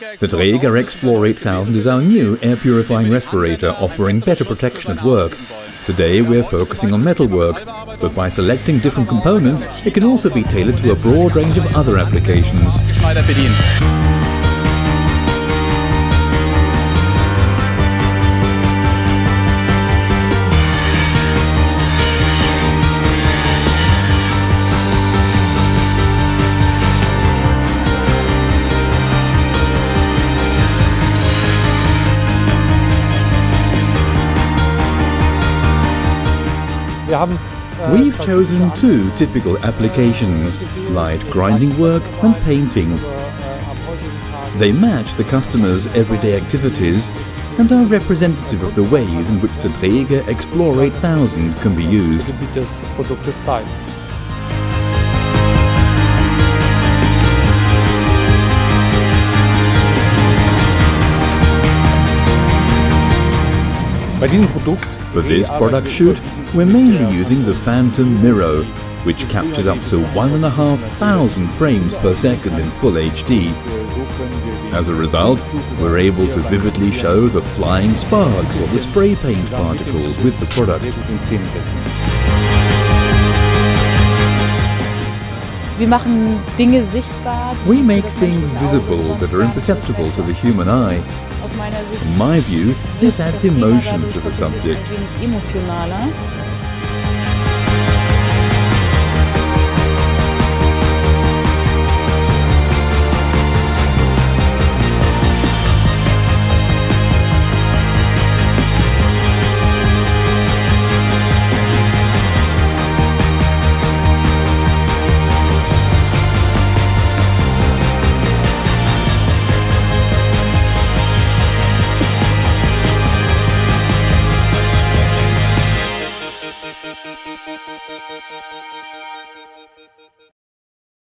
The Dräger X-plore 8000 is our new air purifying respirator offering better protection at work. Today we are focusing on metalwork, but by selecting different components it can also be tailored to a broad range of other applications. We've chosen two typical applications, light grinding work and painting. They match the customer's everyday activities and are representative of the ways in which the Dräger X-plore 8000 can be used. For this product shoot, we're mainly using the Phantom Miro, which captures up to 1,500 frames per second in full HD. As a result, we're able to vividly show the flying sparks or the spray paint particles with the product. We make things visible that are imperceptible to the human eye. In my view, this adds emotion to the subject.